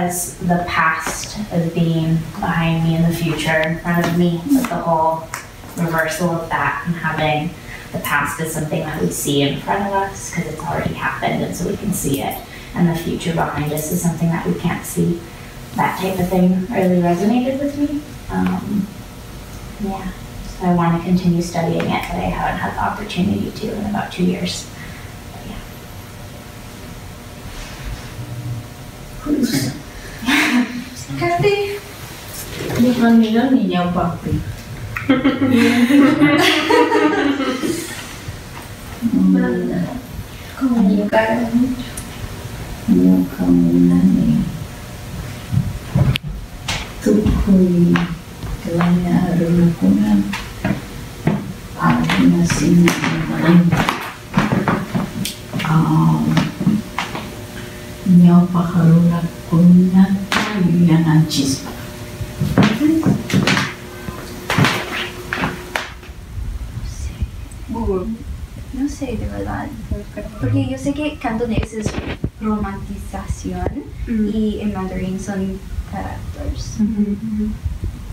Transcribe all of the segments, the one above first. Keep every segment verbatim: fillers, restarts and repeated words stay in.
As the past as being behind me and the future in front of me, but the whole reversal of that and having the past as something that we see in front of us because it's already happened and so we can see it, and the future behind us is something that we can't see. That type of thing really resonated with me. Um, yeah, so I want to continue studying it, but I haven't had the opportunity to in about two years. Kasi, di man nila ninyang papi. Kumulikaran niyo. Niyo ka muna eh. Tukoy, kaya niya arunan ko na. Akin na sinasaman. Niyo pa karunan ko na. Vivían al chispa. No sé, de verdad. Porque yo sé que cantonés es romantización. mm. y en mandarín son characters. Mm-hmm. Mm-hmm.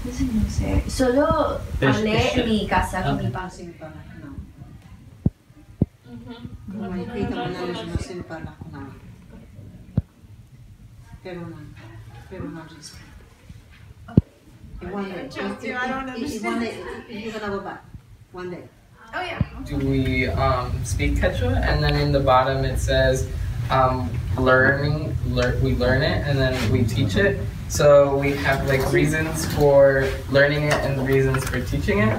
No sé. Solo hablé en mi casa con okay. mi papá y mi papá. No. No me fui tan lejos, no sé para nada. Pero no, pero no dice. One day. You're gonna go back one day. Oh yeah. Do we um, speak Quechua? And then in the bottom it says um, learning. Lear we learn it and then we teach it. So we have like reasons for learning it and reasons for teaching it.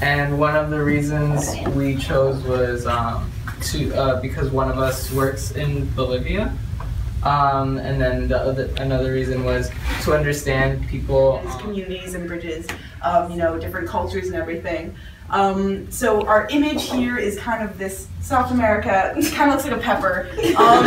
And one of the reasons we chose was um, to uh, because one of us works in Bolivia. Um, and then the other, another reason was to understand people, um, communities and bridges of, you know, different cultures and everything. Um, so our image here is kind of this South America, it kind of looks like a pepper, um,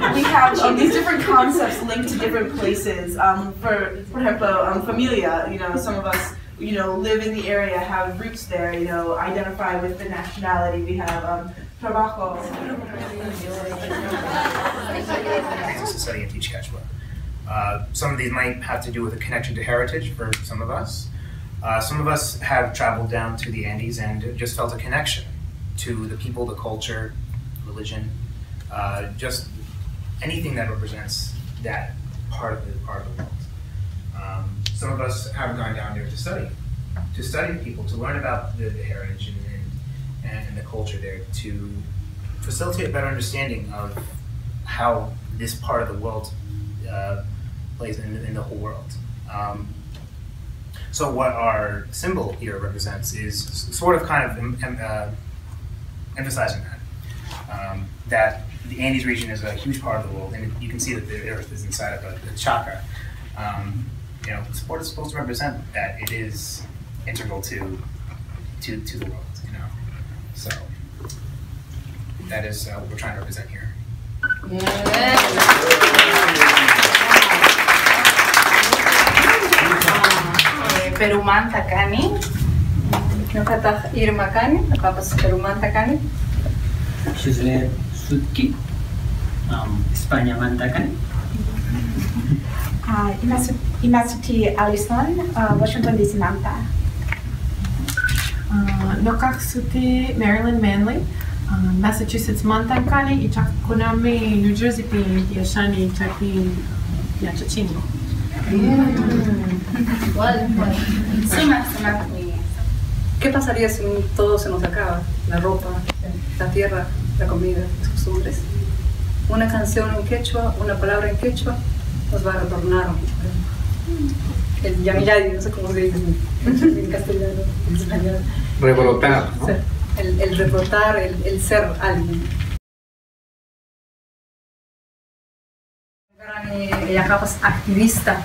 but we have um, these different concepts linked to different places. Um, for, for example, um, familia, you know, some of us, you know, live in the area, have roots there, you know, identify with the nationality we have. Um, Trabajo. It's a study in teach Quechua. Uh, some of these might have to do with a connection to heritage for some of us. Uh, some of us have traveled down to the Andes and just felt a connection to the people, the culture, religion, uh, just anything that represents that part of the part of the world. Um, some of us have gone down there to study, to study people, to learn about the, the heritage and, and and the culture there to facilitate a better understanding of how this part of the world uh, plays in, in the whole world. Um, so what our symbol here represents is sort of kind of em em uh, emphasizing that, um, that the Andes region is a huge part of the world, and you can see that the earth is inside of a, a chakra. Um, you know, the sport is supposed to represent that it is integral to, to, to the world. So that is uh, what we're trying to represent here. Peruman Takani. Nakata Irma Kani. Nakapas Peruman Takani. Chisle Sudki. España Mantakani. Imasuti Allison, Washington D C Manta. Nokak Suti, Maryland Manly, uh, Massachusetts Mountain County, Itakunami, New Jersey, Yashani, Chapin, Yachachino. ¿Qué pasaría si todo se nos acaba? La ropa, la tierra, la comida, las costumbres. Una canción en quechua, una palabra en quechua, nos va a retornar. El yamiladi, no sé cómo se dice en castellano, en español. Rebrotar, ¿no? El, el rebrotar, el, el ser alguien. Ella es activista,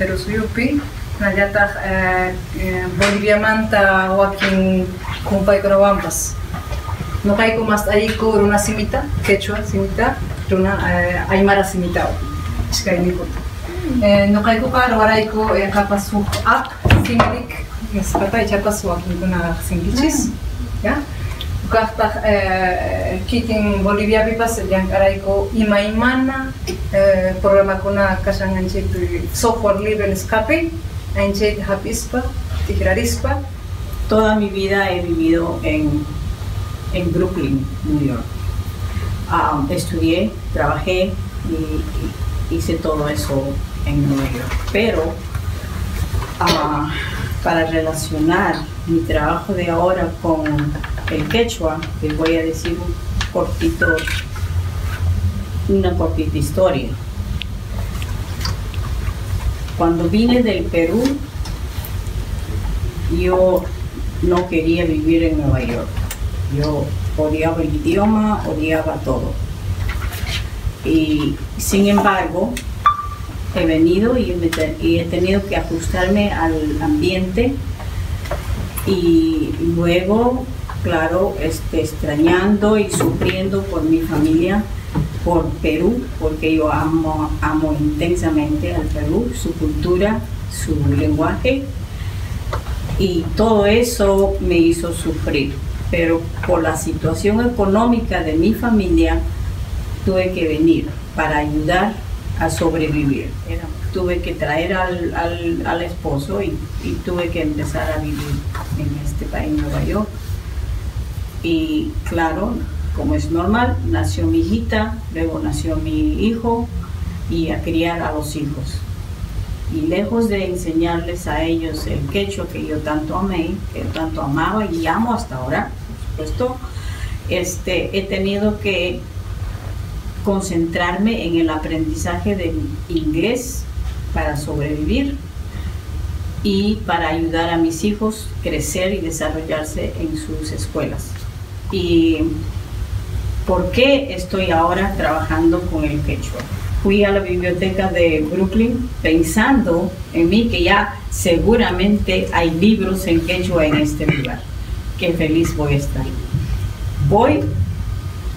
pero soy upi. Nayata Bolivia manta o aquí compay con wampas. No caigo más ahí con una simita, quechua simita, una aymara simita. Es que hay mi corto. No caigo para ahora con capas sub up, similik. Yes, but I just walk into the sandwiches. Yeah, after quitting Bolivia, we pass the Ancaraico Imaimana program. Kuna kasangan check software libre escape, and check Hapispa, Tigrarispa. Toda mi vida he vivido en en Brooklyn, New York. Um, estudié, trabajé y hice todo eso en Nueva York. Pero uh, para relacionar mi trabajo de ahora con el quechua, les voy a decir un cortito, una cortita historia. Cuando vine del Perú, yo no quería vivir en Nueva York. Yo odiaba el idioma, odiaba todo. Y sin embargo, he venido y, me te, y he tenido que ajustarme al ambiente y luego, claro, este, extrañando y sufriendo por mi familia, por Perú, porque yo amo, amo intensamente al Perú, su cultura, su lenguaje y todo eso me hizo sufrir. Pero por la situación económica de mi familia tuve que venir para ayudar a sobrevivir. Era, tuve que traer al, al, al esposo y, y tuve que empezar a vivir en este país, en Nueva York. Y claro, como es normal, nació mi hijita, luego nació mi hijo, y a criar a los hijos. Y lejos de enseñarles a ellos el quechua que yo tanto amé, que yo tanto amaba y amo hasta ahora, por supuesto, este, he tenido que concentrarme en el aprendizaje del inglés para sobrevivir y para ayudar a mis hijos a crecer y desarrollarse en sus escuelas. ¿Y por qué estoy ahora trabajando con el quechua? Fui a la biblioteca de Brooklyn pensando en mí que ya seguramente hay libros en quechua en este lugar. Qué feliz voy a estar. Voy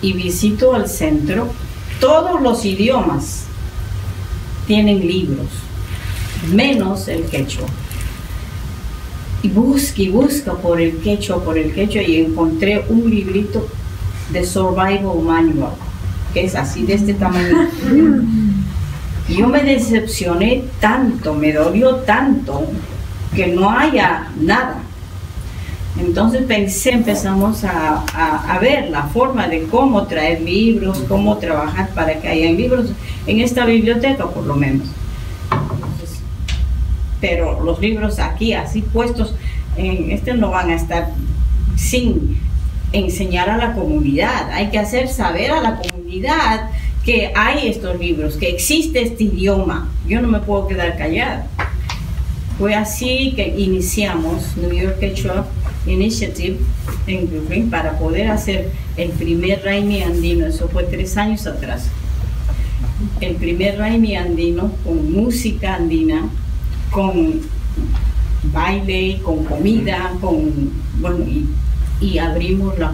y visito al centro. Todos los idiomas tienen libros, menos el quechua. Y busco y busco por el quechua, por el quechua, y encontré un librito de Survival Manual, que es así de este tamaño. Yo me decepcioné tanto, me dolió tanto que no haya nada. Entonces pensé, empezamos a, a, a ver la forma de cómo traer libros, cómo trabajar para que haya libros en esta biblioteca, por lo menos. Entonces, pero los libros aquí, así puestos, en este no van a estar sin enseñar a la comunidad. Hay que hacer saber a la comunidad que hay estos libros, que existe este idioma. Yo no me puedo quedar callada. Fue así que iniciamos New York Quechua Initiative en Brooklyn para poder hacer el primer Raymi Andino. Eso fue tres años atrás. El primer Raymi Andino con música andina, con baile, con comida, con... Bueno, y, y abrimos la,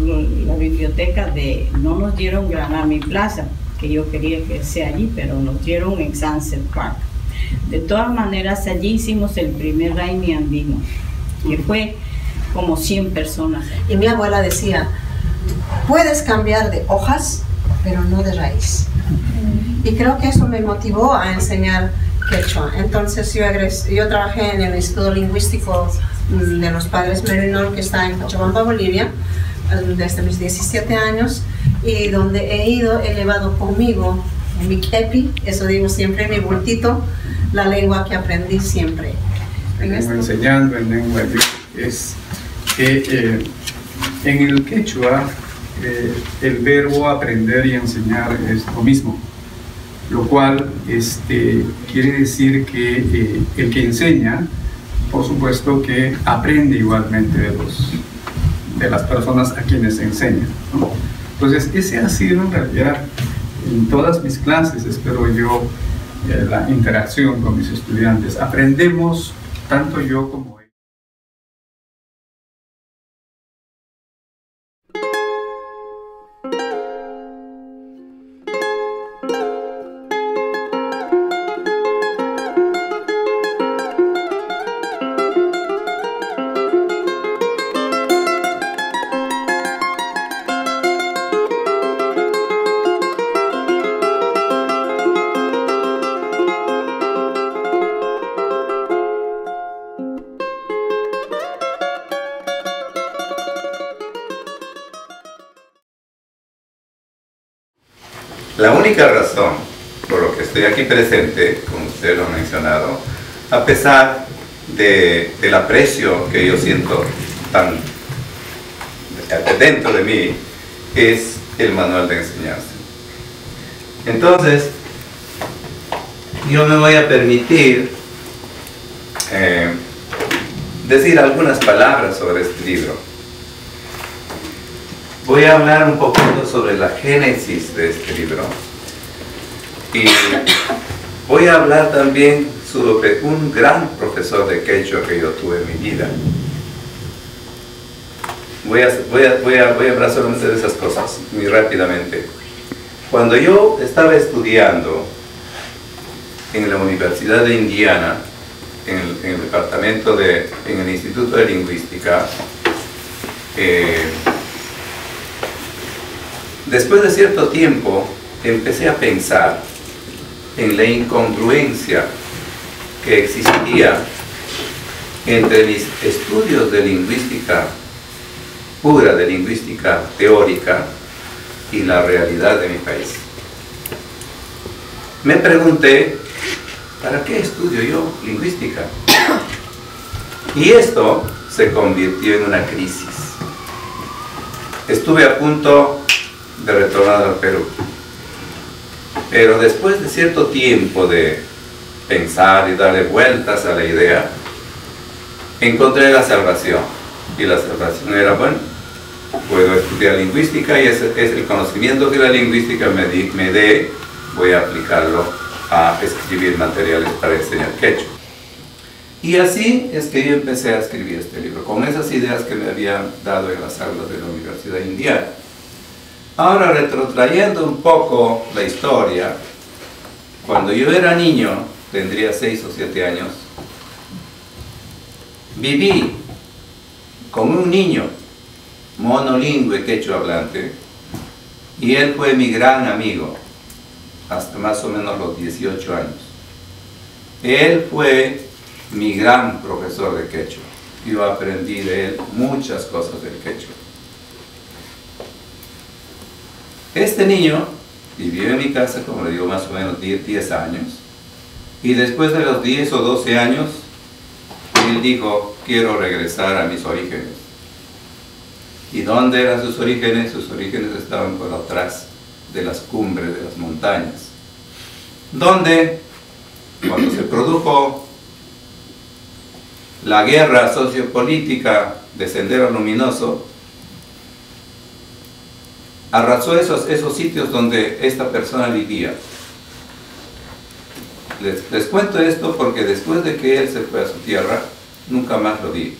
la biblioteca de, no nos dieron Granami Plaza, que yo quería que sea allí, pero nos dieron en Sunset Park. De todas maneras, allí hicimos el primer Raymi Andino, que fue como cien personas. Y mi abuela decía, puedes cambiar de hojas, pero no de raíz. Y creo que eso me motivó a enseñar quechua. Entonces yo, egresé, yo trabajé en el Instituto Lingüístico de los Padres Merinol, que está en Cochabamba, Bolivia, desde mis diecisiete años, y donde he ido, he llevado conmigo mi kepi, eso digo siempre, mi bultito, la lengua que aprendí siempre. En esto... Enseñando en lengua es que eh, en el quechua eh, el verbo aprender y enseñar es lo mismo, lo cual este, quiere decir que eh, el que enseña, por supuesto que aprende igualmente de, los, de las personas a quienes enseña, ¿no? Entonces ese ha sido en realidad en todas mis clases, espero yo, eh, la interacción con mis estudiantes. Aprendemos tanto yo como ellos. La única razón por lo que estoy aquí presente, como usted lo ha mencionado, a pesar de, del aprecio que yo siento tan dentro de mí, es el manual de enseñanza. Entonces, yo me voy a permitir eh, decir algunas palabras sobre este libro. Voy a hablar un poquito sobre la génesis de este libro y voy a hablar también sobre un gran profesor de quechua que yo tuve en mi vida. Voy a, voy a, voy a, voy a hablar solamente de esas cosas, muy rápidamente. Cuando yo estaba estudiando en la Universidad de Indiana, en el, en el departamento de, en el Instituto de Lingüística, eh, después de cierto tiempo, empecé a pensar en la incongruencia que existía entre mis estudios de lingüística pura, de lingüística teórica, y la realidad de mi país. Me pregunté, ¿para qué estudio yo lingüística? Y esto se convirtió en una crisis. Estuve a punto de retornar al Perú, pero después de cierto tiempo de pensar y darle vueltas a la idea, encontré la salvación. Y la salvación era, bueno, puedo estudiar lingüística y es, es el conocimiento que la lingüística me, di, me dé, voy a aplicarlo a escribir materiales para enseñar quechua. Y así es que yo empecé a escribir este libro, con esas ideas que me habían dado en las aulas de la Universidad de Indiana. Ahora, retrotrayendo un poco la historia, cuando yo era niño, tendría seis o siete años, viví con un niño monolingüe quechua hablante, y él fue mi gran amigo hasta más o menos los dieciocho años. Él fue mi gran profesor de quechua. Yo aprendí de él muchas cosas del quechua. Este niño vivió en mi casa, como le digo, más o menos diez años, y después de los diez o doce años, él dijo, quiero regresar a mis orígenes. ¿Y dónde eran sus orígenes? Sus orígenes estaban por atrás de las cumbres de las montañas, donde, cuando se produjo la guerra sociopolítica de Sendero Luminoso, arrasó esos, esos sitios donde esta persona vivía. Les, les cuento esto porque después de que él se fue a su tierra, nunca más lo vi,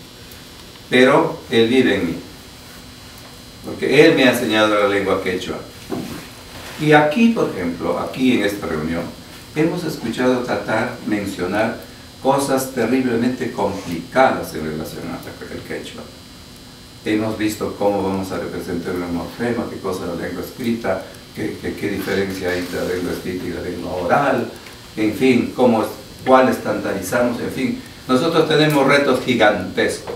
pero él vive en mí, porque él me ha enseñado la lengua quechua. Y aquí, por ejemplo, aquí en esta reunión, hemos escuchado tratar, mencionar cosas terriblemente complicadas en relación al quechua. Hemos visto cómo vamos a representar un morfema, qué cosa es la lengua escrita, qué, qué, qué diferencia hay entre la lengua escrita y la lengua oral, en fin, cómo, cuál estandarizamos, en fin. Nosotros tenemos retos gigantescos,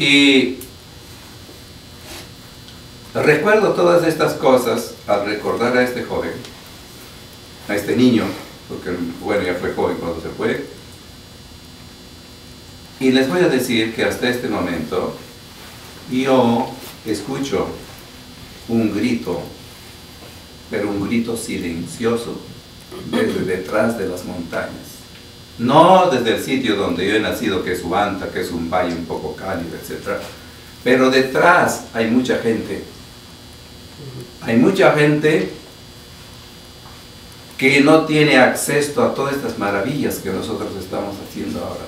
¿no? Y recuerdo todas estas cosas al recordar a este joven, a este niño, porque bueno, ya fue joven cuando se fue. Y les voy a decir que hasta este momento yo escucho un grito, pero un grito silencioso desde detrás de las montañas. No desde el sitio donde yo he nacido, que es Huanta, que es un valle un poco cálido, etcétera. Pero detrás hay mucha gente. Hay mucha gente que no tiene acceso a todas estas maravillas que nosotros estamos haciendo ahora.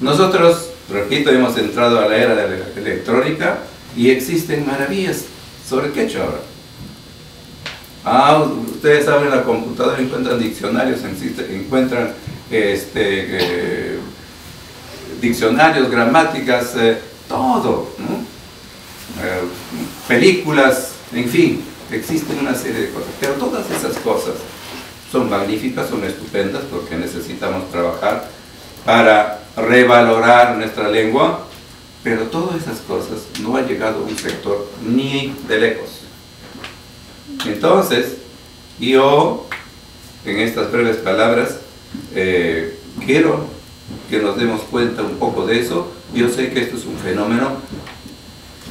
Nosotros, repito, hemos entrado a la era de la electrónica y existen maravillas sobre quechua ahora. Ah, ustedes abren la computadora, encuentran diccionarios, encuentran este, eh, diccionarios, gramáticas, eh, todo, ¿no? Eh, películas, en fin, existen una serie de cosas, pero todas esas cosas son magníficas, son estupendas, porque necesitamos trabajar para revalorar nuestra lengua, pero todas esas cosas no ha llegado a un sector ni de lejos. Entonces, yo, en estas breves palabras, eh, quiero que nos demos cuenta un poco de eso. Yo sé que esto es un fenómeno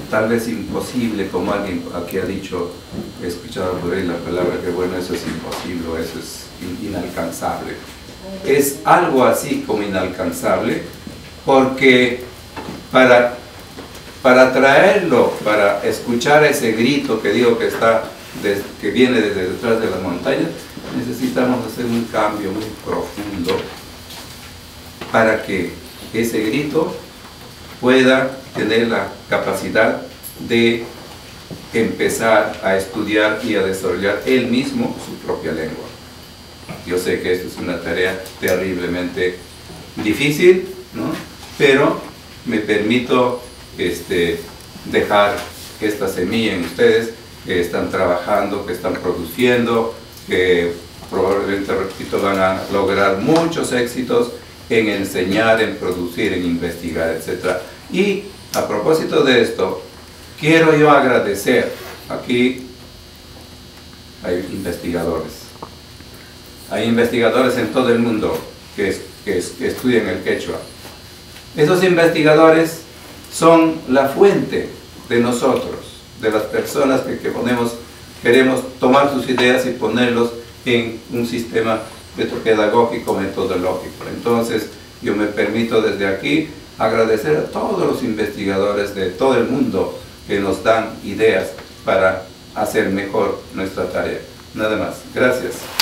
tal vez imposible, como alguien aquí ha dicho, he escuchado por ahí la palabra que bueno, eso es imposible, eso es inalcanzable. Es algo así como inalcanzable, porque para, para traerlo, para escuchar ese grito que digo que está, desde, que viene desde detrás de las montañas, necesitamos hacer un cambio muy profundo para que ese grito pueda tener la capacidad de empezar a estudiar y a desarrollar él mismo su propia lengua. Yo sé que esto es una tarea terriblemente difícil, ¿no? Pero me permito este, dejar esta semilla en ustedes que están trabajando, que están produciendo, que probablemente, repito, van a lograr muchos éxitos en enseñar, en producir, en investigar, etcétera. Y a propósito de esto, quiero yo agradecer, aquí hay investigadores, hay investigadores en todo el mundo que, que, que estudian el quechua. Esos investigadores son la fuente de nosotros, de las personas que, que ponemos, queremos tomar sus ideas y ponerlos en un sistema pedagógico, metodológico. Entonces, yo me permito desde aquí agradecer a todos los investigadores de todo el mundo que nos dan ideas para hacer mejor nuestra tarea. Nada más. Gracias.